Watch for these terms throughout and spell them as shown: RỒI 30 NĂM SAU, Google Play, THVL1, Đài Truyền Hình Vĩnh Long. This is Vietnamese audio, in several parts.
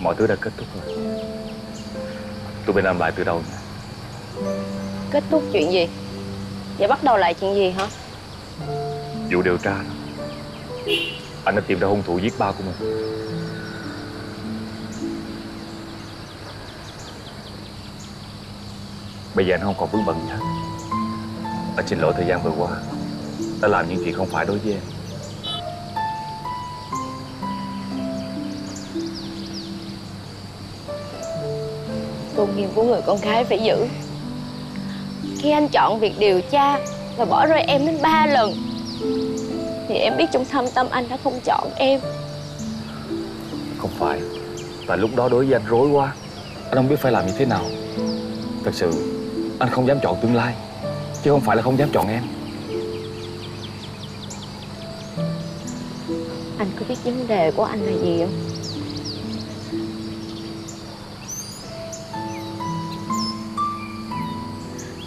mọi thứ đã kết thúc rồi. Tụi mình làm lại từ đầu. Kết thúc chuyện gì? Và bắt đầu lại chuyện gì hả? Vụ điều tra đó. Anh đã tìm ra hung thủ giết ba của mình. Bây giờ anh không còn vướng bận nữa. Anh xin lỗi thời gian vừa qua đã làm những chuyện không phải đối với em. Tôn nghiêm của người con gái phải giữ. Khi anh chọn việc điều tra và bỏ rơi em đến 3 lần thì em biết trong thâm tâm anh đã không chọn em. Không phải, tại lúc đó đối với anh rối quá, anh không biết phải làm như thế nào. Thật sự anh không dám chọn tương lai, chứ không phải là không dám chọn em. Anh có biết vấn đề của anh là gì không?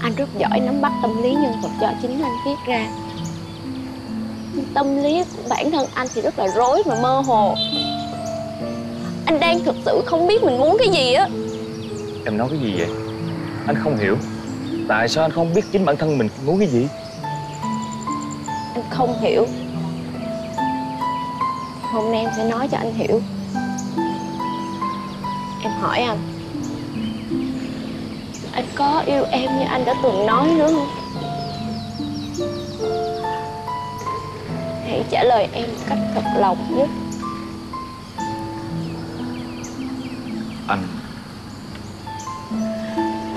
Anh rất giỏi nắm bắt tâm lý nhân vật do chính anh viết ra. Nhưng tâm lý của bản thân anh thì rất là rối và mơ hồ. Anh đang thực sự không biết mình muốn cái gì á. Em nói cái gì vậy? Anh không hiểu. Tại sao anh không biết chính bản thân mình muốn cái gì? Anh không hiểu. Hôm nay em sẽ nói cho anh hiểu. Em hỏi anh, anh có yêu em như anh đã từng nói nữa không? Hãy trả lời em một cách thật lòng nhất. Anh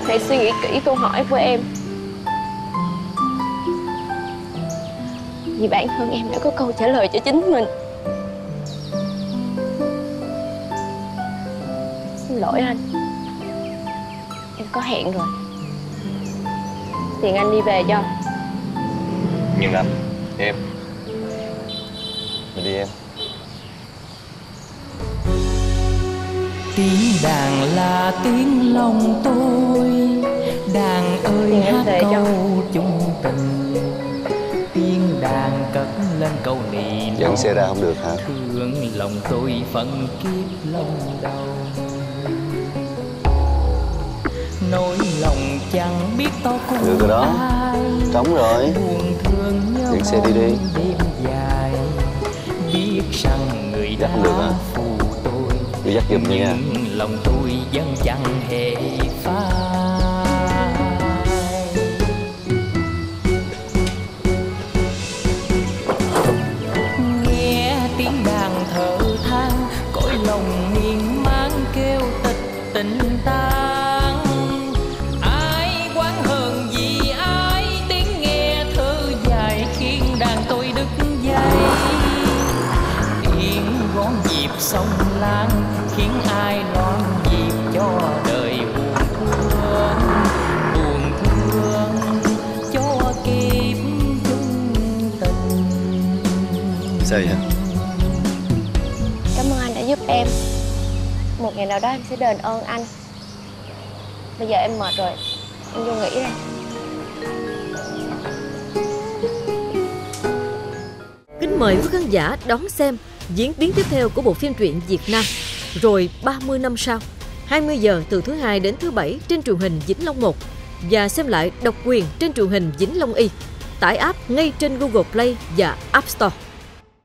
hãy suy nghĩ kỹ câu hỏi của em, vì bản thân em đã có câu trả lời cho chính mình. Xin lỗi anh, em có hẹn rồi. Tiền anh đi về cho. Nhưng anh, em, mình đi em. Tiếng đàn là tiếng lòng tôi, đàn ơi hát câu chung tình. Tiếng đàn cất lên câu niệm. Dẫn xe ra không được hả? Thương lòng tôi phận kiếp lòng đau. Nỗi lòng chẳng biết to cùng được rồi đó. Ai trống rồi. Dẫn xe đi đi. Biết rằng người đã phụ tôi dắt giùm nha. Lòng tôi vẫn chẳng hề phai. Nghe tiếng đàn thở than, cõi lòng miên man kêu tịch tình tang. Ai oán hờn vì ai, tiếng nghe thơ dài khiến đàn tôi đứt dây. Tiếng gõ nhịp sông lan khiến ai loan nhịp cho đời buồn thương cho kiếp tình. Sao vậy? Cảm ơn anh đã giúp em. Một ngày nào đó em sẽ đền ơn anh. Bây giờ em mệt rồi, em vô nghỉ đây. Kính mời quý khán giả đón xem diễn biến tiếp theo của bộ phim truyện Việt Nam Rồi 30 năm sau, 20 giờ từ thứ Hai đến thứ Bảy trên truyền hình Vĩnh Long 1 và xem lại độc quyền trên truyền hình Vĩnh Long Y. Tải app ngay trên Google Play và App Store.